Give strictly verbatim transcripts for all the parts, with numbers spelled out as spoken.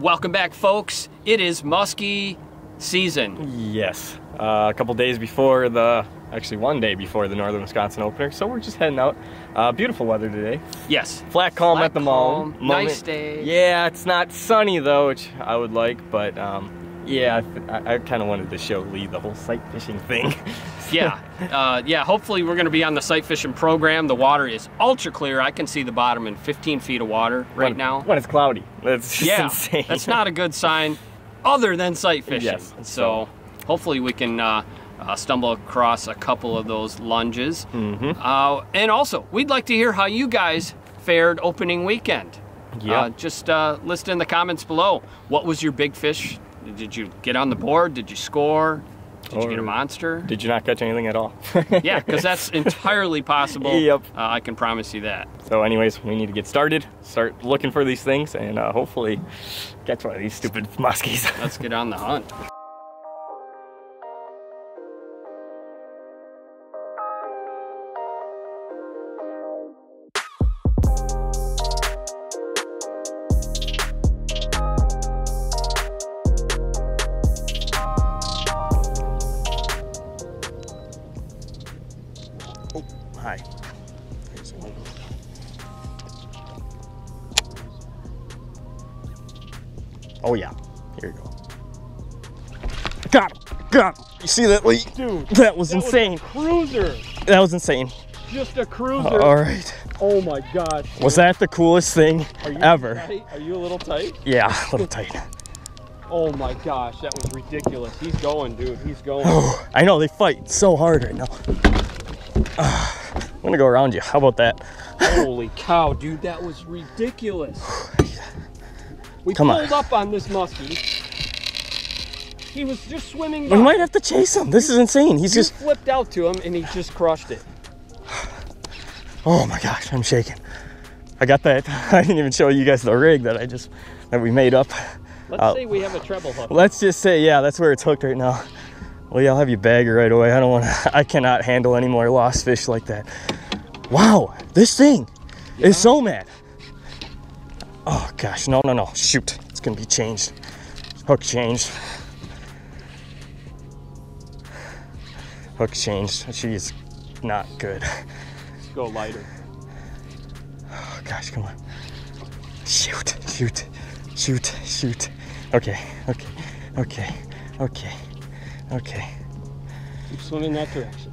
Welcome back, folks. It is muskie season. Yes, uh, a couple days before the, actually one day before the Northern Wisconsin opener, so we're just heading out. Uh, beautiful weather today. Yes. Flat calm Flat at the mall. Calm, nice day. Yeah, it's not sunny though, which I would like, but um, yeah, I, I kind of wanted to show Lee the whole sight fishing thing. Yeah, uh, yeah, hopefully we're gonna be on the sight fishing program. The water is ultra clear. I can see the bottom in fifteen feet of water right when, now. When it's cloudy, that's just yeah, insane. That's not a good sign other than sight fishing. Yes. So hopefully we can uh, uh, stumble across a couple of those lunges. Mm-hmm. uh, and also, we'd like to hear how you guys fared opening weekend. Yeah. Uh, just uh, list in the comments below. What was your big fish? Did you get on the board? Did you score? Did you get a monster? Did you not catch anything at all? Yeah, because that's entirely possible. Yep. Uh, I can promise you that. So anyways, we need to get started, start looking for these things, and uh, hopefully catch one of these stupid muskies. Let's get on the hunt. Hi. Here's one. Oh yeah, here you go. Got him, got him. You see that, Lee? Dude, that was that insane. Was a cruiser. That was insane. Just a cruiser. All right. Oh my gosh. Dude. Was that the coolest thing Are you ever? Tight? Are you a little tight? Yeah, a little tight. Oh my gosh, that was ridiculous. He's going, dude. He's going. Oh, I know they fight so hard right now. Uh, I'm gonna go around you. How about that? Holy cow, dude, that was ridiculous. We Come pulled on. up on this muskie. He was just swimming by. We might have to chase him. This is insane. He's you just flipped out to him and he just crushed it. Oh my gosh, I'm shaking. I got that. I didn't even show you guys the rig that I just that we made up. Let's uh, say we have a treble hook. Let's just say, yeah, that's where it's hooked right now. Well, yeah, I'll have you bag it right away. I don't want to, I cannot handle any more lost fish like that. Wow, this thing yeah. is so mad. Oh gosh, no, no, no, shoot. It's gonna be changed. Hook changed. Hook changed. She's not good. Let's go lighter. Oh gosh, come on. Shoot, shoot, shoot, shoot. Okay, okay, okay, okay. Okay. Keep swimming that direction.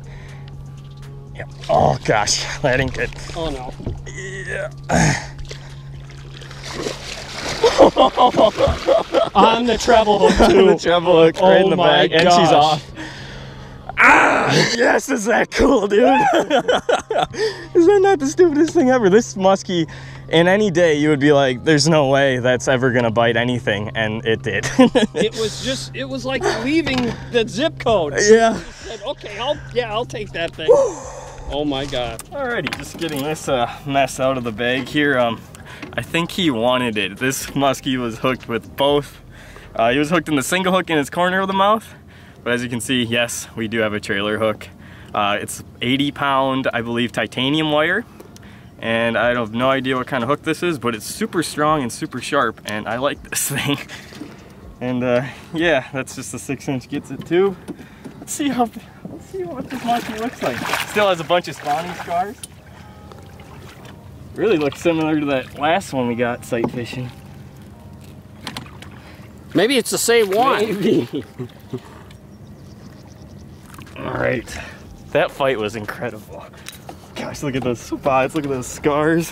Yep. Oh gosh, that ain't good. Oh no. Yeah. On the treble hook too. On the treble hook, right oh in the bag, gosh. And she's off. Ah! Yes, is that cool, dude? Is that not the stupidest thing ever? This muskie, in any day, you would be like, there's no way that's ever gonna bite anything, and it did. It was just, it was like leaving the zip code. Yeah. Said, okay, I'll, yeah, I'll take that thing. Oh my God. Alrighty, just getting this uh, mess out of the bag here. Um, I think he wanted it. This muskie was hooked with both. Uh, he was hooked in the single hook in his corner of the mouth. But as you can see, yes, we do have a trailer hook. Uh, it's eighty pound, I believe, titanium wire. And I have no idea what kind of hook this is, but it's super strong and super sharp, and I like this thing. And uh, yeah, that's just a six inch Gitzit tube. Let's see how, let's see what this monkey looks like. Still has a bunch of spawning scars. Really looks similar to that last one we got sight fishing. Maybe it's the same one. Maybe. All right, that fight was incredible. Gosh, look at those spots, look at those scars.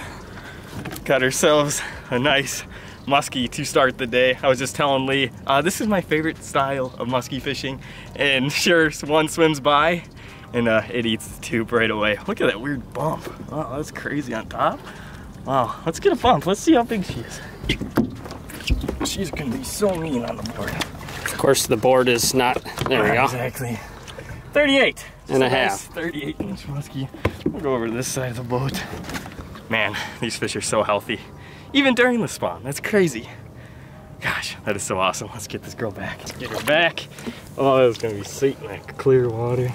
Got ourselves a nice muskie to start the day. I was just telling Lee, uh, this is my favorite style of muskie fishing. And sure, one swims by and uh, it eats the tube right away. Look at that weird bump. Oh, that's crazy on top. Wow, let's get a bump. Let's see how big she is. She's gonna be so mean on the board. Of course, the board is not, there we go. Exactly. thirty-eight. Just and a, a half. Nice thirty-eight inch muskie. We'll go over to this side of the boat. Man, these fish are so healthy. Even during the spawn, that's crazy. Gosh, that is so awesome. Let's get this girl back. Let's get her back. Oh, that was gonna be sweet in that clear water.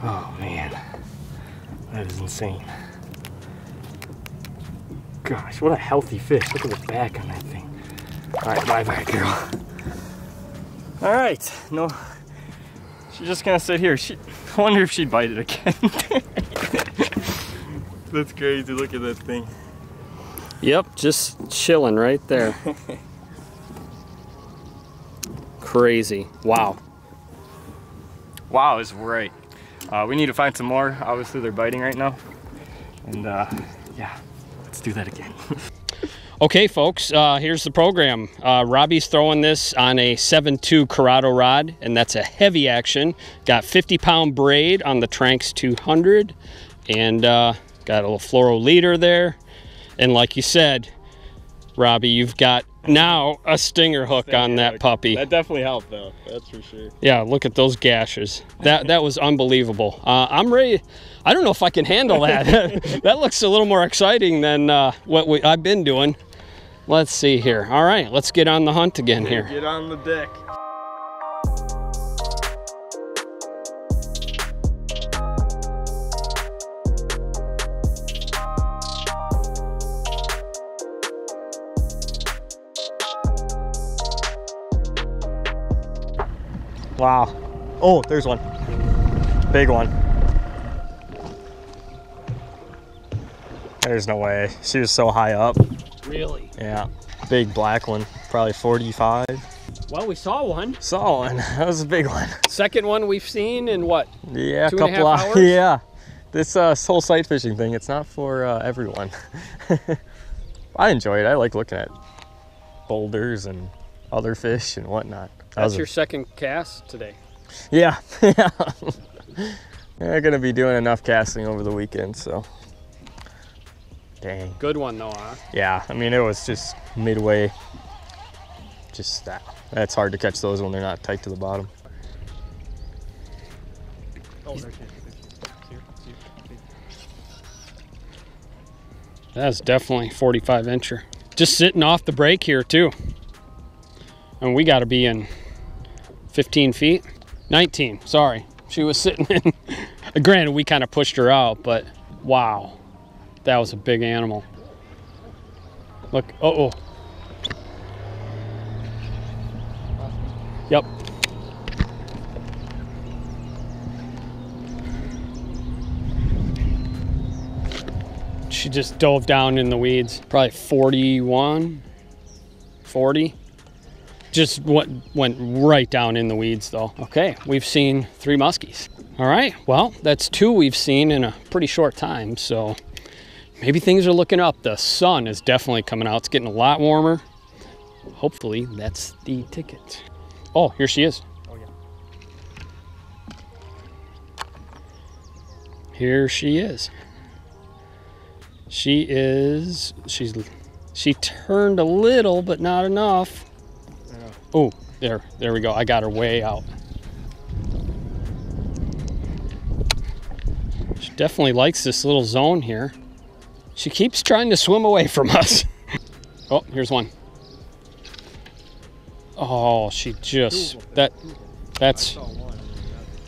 Oh man, that is insane. Gosh, what a healthy fish. Look at the back on that thing. All right, bye bye, girl. All right, no, she's just gonna sit here. She, I wonder if she'd bite it again. That's crazy, look at that thing. Yep, just chilling right there. Crazy, wow. Wow is right. Uh, we need to find some more. Obviously they're biting right now. And uh, yeah, let's do that again. Okay, folks, uh, here's the program. Uh, Robbie's throwing this on a seven two Curado rod, and that's a heavy action. Got fifty pound braid on the Tranks two hundred, and uh, got a little fluoro leader there. And like you said, Robbie, you've got now a stinger hook stinger on that hook. Puppy. That definitely helped, though, that's for sure. Yeah, look at those gashes. That that was unbelievable. Uh, I'm ready. I don't know if I can handle that. That looks a little more exciting than uh, what we, I've been doing. Let's see here. All right, let's get on the hunt again here. Get on the deck. Wow. Oh, there's one. Big one. There's no way. She was so high up. Really? Yeah, big black one, probably forty-five. Well, we saw one. Saw one. That was a big one. Second one we've seen in what? Yeah, a couple hours. Yeah, this uh, whole sight fishing thing. It's not for uh, everyone. I enjoy it. I like looking at boulders and other fish and whatnot. That That's your a... second cast today. Yeah, yeah. They're gonna be doing enough casting over the weekend, so. Dang. Good one though, huh? Yeah, I mean it was just midway. Just that. That's hard to catch those when they're not tight to the bottom. That's definitely forty-five incher. Just sitting off the break here too. And we gotta be in fifteen feet. nineteen, sorry. She was sitting in. Granted, we kind of pushed her out, but wow. That was a big animal. Look, uh-oh. Yep. She just dove down in the weeds. Probably forty-one, forty. Just went, went right down in the weeds though. Okay, we've seen three muskies. All right, well, that's two we've seen in a pretty short time, so. Maybe things are looking up. The sun is definitely coming out. It's getting a lot warmer. Hopefully that's the ticket. Oh, here she is. Oh yeah. Here she is. She is, she's, she turned a little, but not enough. Yeah. Oh, there, there we go. I got her way out. She definitely likes this little zone here. She keeps trying to swim away from us. Oh, here's one. Oh, she just, that, that's,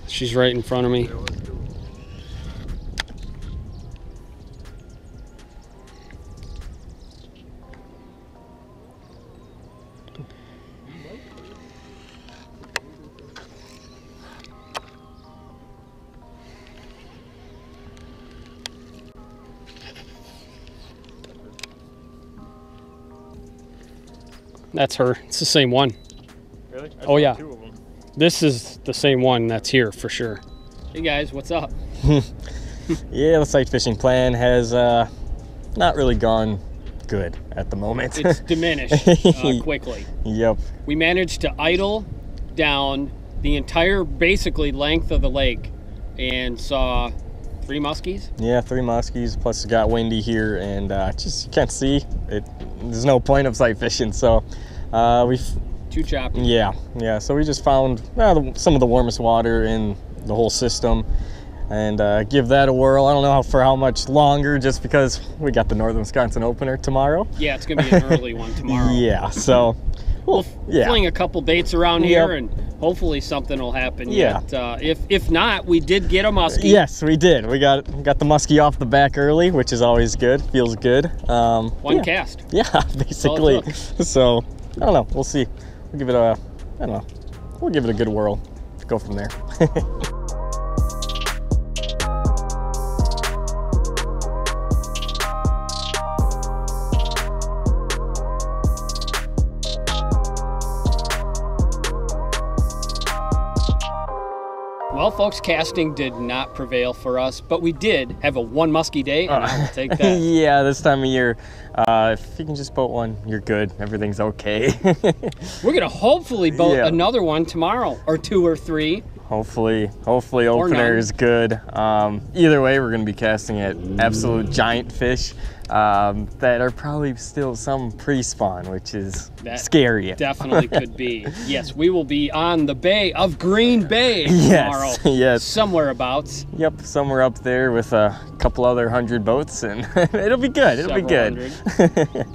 she's right in front of me. That's her. It's the same one. Really? Oh yeah. Two of them. This is the same one that's here for sure. Hey guys, what's up? Yeah, the sight fishing plan has uh, not really gone good at the moment. It's diminished uh, quickly. Yep. We managed to idle down the entire basically length of the lake and saw three muskies. Yeah, three muskies. Plus it got windy here and uh, just you can't see it. There's no point of sight fishing, so uh, we've too choppy. Yeah, yeah. So we just found uh, some of the warmest water in the whole system, and uh, give that a whirl. I don't know how, for how much longer, just because we got the Northern Wisconsin opener tomorrow. Yeah, it's gonna be an early one tomorrow. Yeah, so we'll yeah. fling a couple baits around yep. here, and hopefully something will happen. Yeah. But, uh, if if not, we did get a muskie. Yes, we did. We got got the muskie off the back early, which is always good. Feels good. Um, One yeah. cast. Yeah, basically. So I don't know, we'll see. We'll give it a, I don't know, we'll give it a good whirl, go from there. Well, folks, casting did not prevail for us, but we did have a one muskie day, and uh, I'll take that. Yeah, this time of year, uh, if you can just boat one, you're good. Everything's okay. We're gonna hopefully boat yeah. another one tomorrow, or two or three. Hopefully, hopefully opener is good. Um, either way, we're gonna be casting at absolute giant fish um, that are probably still some pre-spawn, which is that scary. Definitely could be. Yes, we will be on the bay of Green Bay tomorrow. Yes, yes. Somewhere abouts. Yep, somewhere up there with a couple other hundred boats, and it'll be good, it'll Several be good.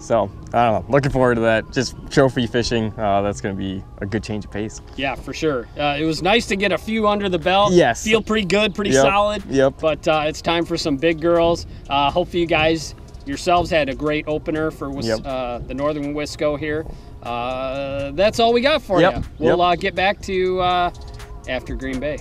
So, I don't know, looking forward to that. Just trophy fishing, uh, that's gonna be a good change of pace. Yeah, for sure. Uh, it was nice to get a few under the belt. Yes. Feel pretty good, pretty yep. solid. Yep. But uh, it's time for some big girls. Uh, hopefully you guys, yourselves had a great opener for yep. uh, the Northern Wisco here. Uh, that's all we got for yep. you. We'll yep. uh, get back to uh, after Green Bay.